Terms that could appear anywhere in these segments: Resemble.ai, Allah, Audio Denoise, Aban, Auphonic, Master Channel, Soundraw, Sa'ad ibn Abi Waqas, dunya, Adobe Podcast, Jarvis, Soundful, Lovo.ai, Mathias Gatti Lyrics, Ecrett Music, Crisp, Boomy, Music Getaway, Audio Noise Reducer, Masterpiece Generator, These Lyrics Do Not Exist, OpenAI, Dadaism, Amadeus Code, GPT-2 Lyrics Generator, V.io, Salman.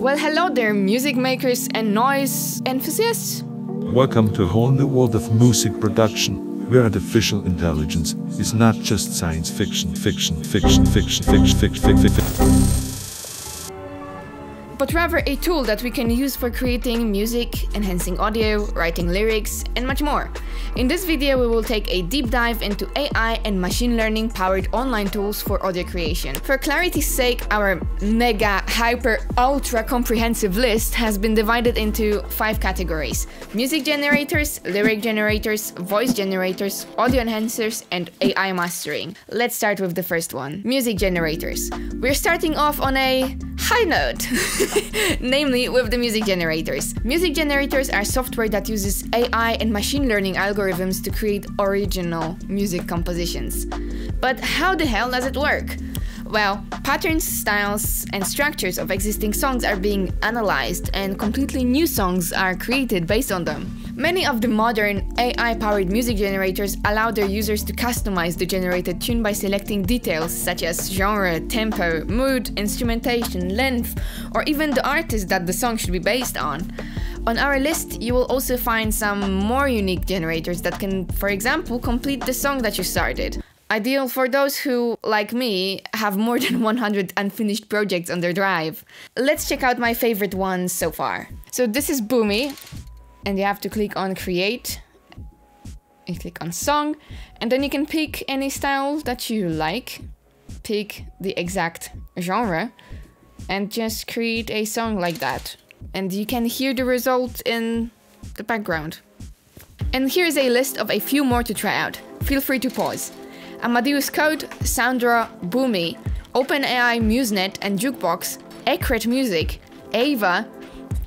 Well, hello there, music makers and noise enthusiasts. Welcome to a whole new world of music production, where artificial intelligence is not just science fiction, but rather a tool that we can use for creating music, enhancing audio, writing lyrics, and much more. In this video, we will take a deep dive into AI and machine learning powered online tools for audio creation. For clarity's sake, our mega, hyper, ultra comprehensive list has been divided into 5 categories: music generators, lyric generators, voice generators, audio enhancers, and AI mastering. Let's start with the first one, music generators. We're starting off on a high note, namely with the music generators. Music generators are software that uses AI and machine learning algorithms to create original music compositions. But how the hell does it work? Well, patterns, styles, and structures of existing songs are being analyzed, and completely new songs are created based on them. Many of the modern AI-powered music generators allow their users to customize the generated tune by selecting details such as genre, tempo, mood, instrumentation, length, or even the artist that the song should be based on. On our list, you will also find some more unique generators that can, for example, complete the song that you started. Ideal for those who, like me, have more than 100 unfinished projects on their drive. Let's check out my favorite ones so far. So this is Boomy. And you have to click on create, you click on song, and then you can pick any style that you like, pick the exact genre, and just create a song like that. And you can hear the result in the background. And here's a list of a few more to try out. Feel free to pause. Amadeus Code, Soundraw, Boomy, OpenAI, MuseNet and Jukebox, Ecrett Music, AIVA,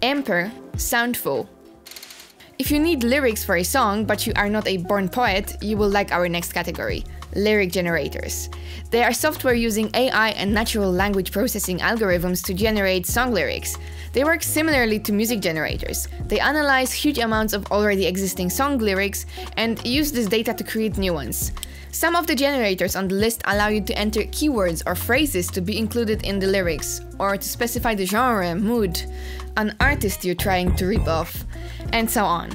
Amper, Soundful. If you need lyrics for a song, but you are not a born poet, you will like our next category, lyric generators. They are software using AI and natural language processing algorithms to generate song lyrics. They work similarly to music generators. They analyze huge amounts of already existing song lyrics and use this data to create new ones. Some of the generators on the list allow you to enter keywords or phrases to be included in the lyrics, or to specify the genre, mood, an artist you're trying to rip off, and so on.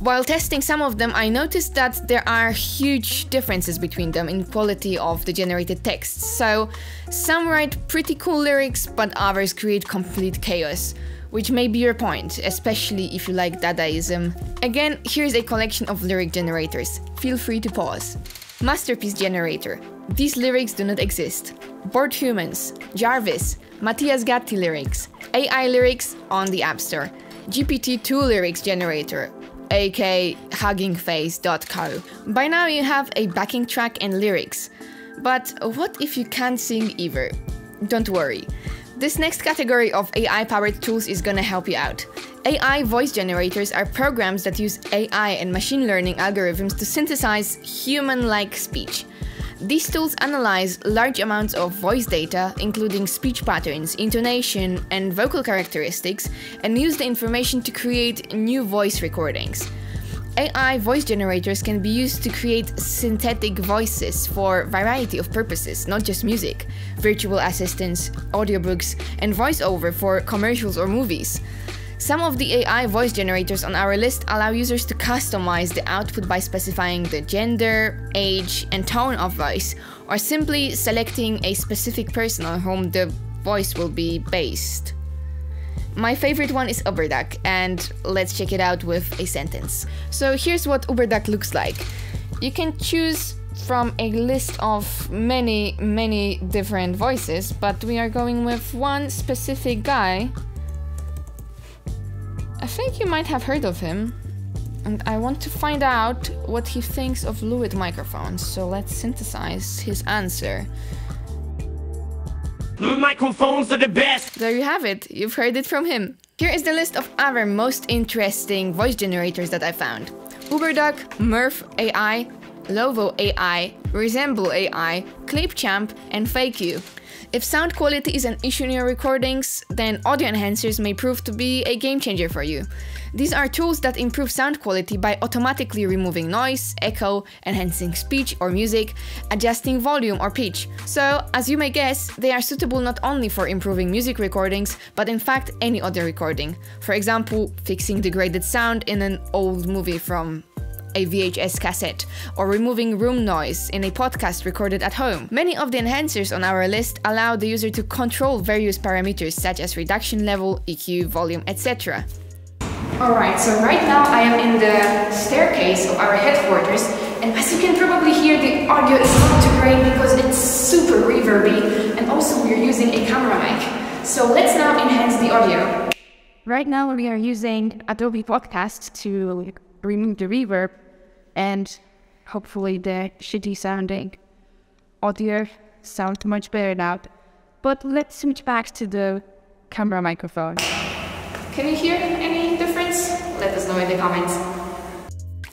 While testing some of them, I noticed that there are huge differences between them in quality of the generated texts. So some write pretty cool lyrics, but others create complete chaos, which may be your point, especially if you like Dadaism. Again, here's a collection of lyric generators. Feel free to pause. Masterpiece Generator, These Lyrics Do Not Exist, Bored Humans, Jarvis, Mathias Gatti Lyrics, AI Lyrics on the App Store, GPT-2 Lyrics Generator, aka huggingface.co. By now you have a backing track and lyrics, but what if you can't sing either? Don't worry. This next category of AI-powered tools is gonna help you out. AI voice generators are programs that use AI and machine learning algorithms to synthesize human-like speech. These tools analyze large amounts of voice data, including speech patterns, intonation, and vocal characteristics, and use the information to create new voice recordings. AI voice generators can be used to create synthetic voices for a variety of purposes, not just music, virtual assistants, audiobooks, and voiceover for commercials or movies. Some of the AI voice generators on our list allow users to customize the output by specifying the gender, age, and tone of voice, or simply selecting a specific person on whom the voice will be based. My favorite one is Uberduck, and let's check it out with a sentence. So here's what Uberduck looks like. You can choose from a list of many different voices, but we are going with one specific guy. I think you might have heard of him, and I want to find out what he thinks of LEWITT microphones, so let's synthesize his answer. LEWITT microphones are the best! There you have it, you've heard it from him. Here is the list of other most interesting voice generators that I found. Uberduck, Murf.ai, Lovo.ai, Resemble.ai, Clipchamp, and FakeYou. If sound quality is an issue in your recordings, then audio enhancers may prove to be a game changer for you. These are tools that improve sound quality by automatically removing noise, echo, enhancing speech or music, adjusting volume or pitch. So, as you may guess, they are suitable not only for improving music recordings, but in fact any audio recording. For example, fixing degraded sound in an old movie from a VHS cassette, or removing room noise in a podcast recorded at home. Many of the enhancers on our list allow the user to control various parameters such as reduction level, EQ, volume, etc. Alright, so right now I am in the staircase of our headquarters, and as you can probably hear, the audio is not too great because it's super reverby, and also we are using a camera mic. So let's now enhance the audio. Right now we are using Adobe Podcast to remove the reverb and hopefully the shitty sounding audio sounds much better now. But let's switch back to the camera microphone. Can you hear any difference? Let us know in the comments.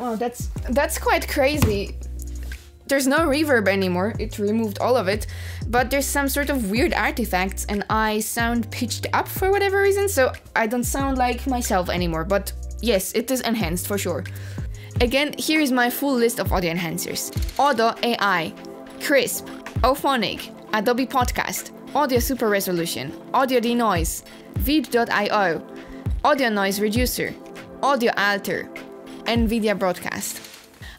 Oh, that's quite crazy. There's no reverb anymore, it removed all of it, but there's some sort of weird artifacts and I sound pitched up for whatever reason, so I don't sound like myself anymore, but yes, it is enhanced for sure. Again, here is my full list of audio enhancers. Audio AI, Crisp, Auphonic, Adobe Podcast, Audio Super Resolution, Audio Denoise, V.io, Audio Noise Reducer, Audio Alter, NVIDIA Broadcast.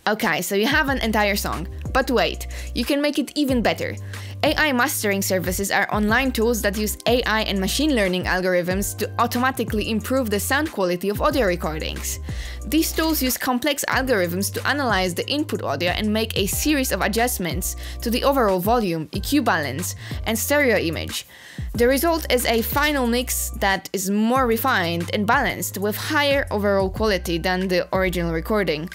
Okay, so you have an entire song, but wait, you can make it even better. AI mastering services are online tools that use AI and machine learning algorithms to automatically improve the sound quality of audio recordings. These tools use complex algorithms to analyze the input audio and make a series of adjustments to the overall volume, EQ balance, and stereo image. The result is a final mix that is more refined and balanced with higher overall quality than the original recording.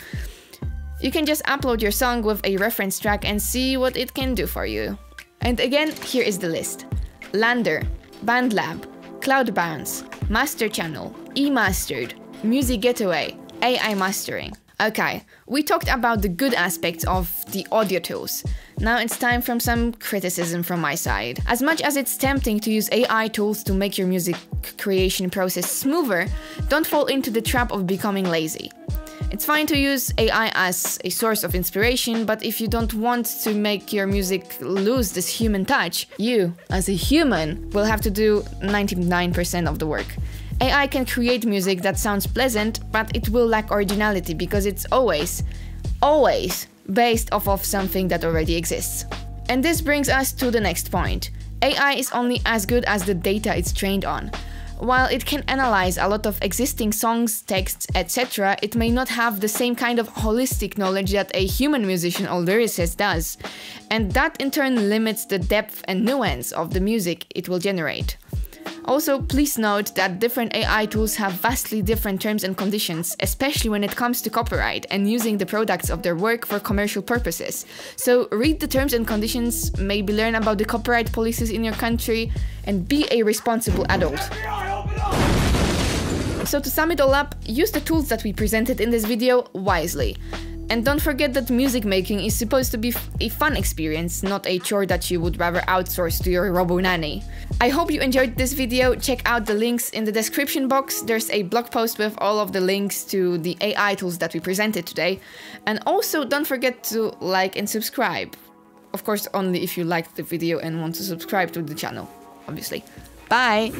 You can just upload your song with a reference track and see what it can do for you. And again, here is the list. Lander, BandLab, CloudBounce, Master Channel, eMastered, Music Getaway, AI Mastering. Okay, we talked about the good aspects of the audio tools. Now it's time for some criticism from my side. As much as it's tempting to use AI tools to make your music creation process smoother, don't fall into the trap of becoming lazy. It's fine to use AI as a source of inspiration, but if you don't want to make your music lose this human touch, you, as a human, will have to do 99% of the work. AI can create music that sounds pleasant, but it will lack originality because it's always based off of something that already exists. And this brings us to the next point. AI is only as good as the data it's trained on. While it can analyze a lot of existing songs, texts, etc., it may not have the same kind of holistic knowledge that a human musician or lyricist does, and that in turn limits the depth and nuance of the music it will generate. Also, please note that different AI tools have vastly different terms and conditions, especially when it comes to copyright and using the products of their work for commercial purposes. So read the terms and conditions, maybe learn about the copyright policies in your country, and be a responsible adult. So to sum it all up, use the tools that we presented in this video wisely. And don't forget that music making is supposed to be a fun experience, not a chore that you would rather outsource to your robo-nanny. I hope you enjoyed this video. Check out the links in the description box. There's a blog post with all of the links to the AI tools that we presented today. And also don't forget to like and subscribe. Of course, only if you liked the video and want to subscribe to the channel, obviously. Bye!